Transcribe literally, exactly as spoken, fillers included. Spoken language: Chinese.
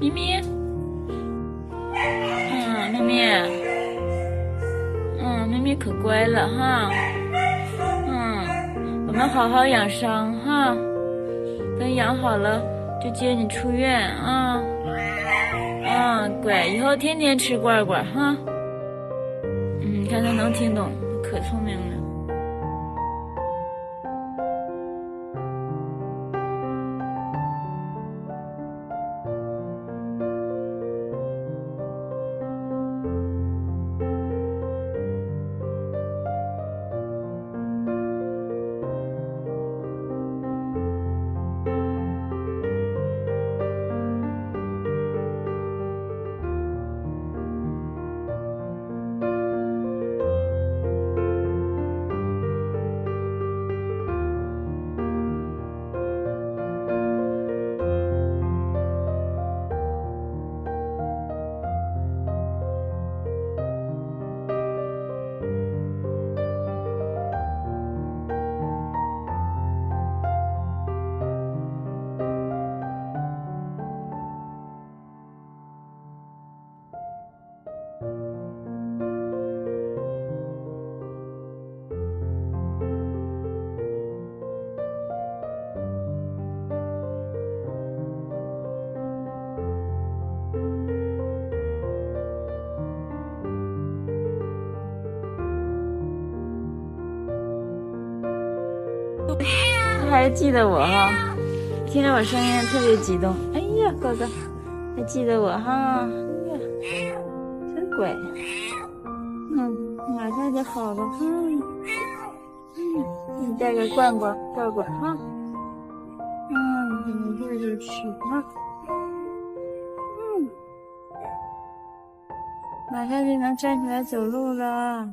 咪咪，嗯，咪咪，嗯，咪咪可乖了哈，嗯，我们好好养伤哈，等养好了就接你出院啊，嗯，乖，以后天天吃罐罐哈，嗯，看他能听懂，可聪明了。还记得我哈，听着我声音特别激动。哎呀，哥哥，还记得我哈，哎呀，真乖。嗯，马上就好了。嗯，嗯，给你带个罐罐罐罐哈。嗯，给你带着吃哈。嗯，马上就能站起来走路了。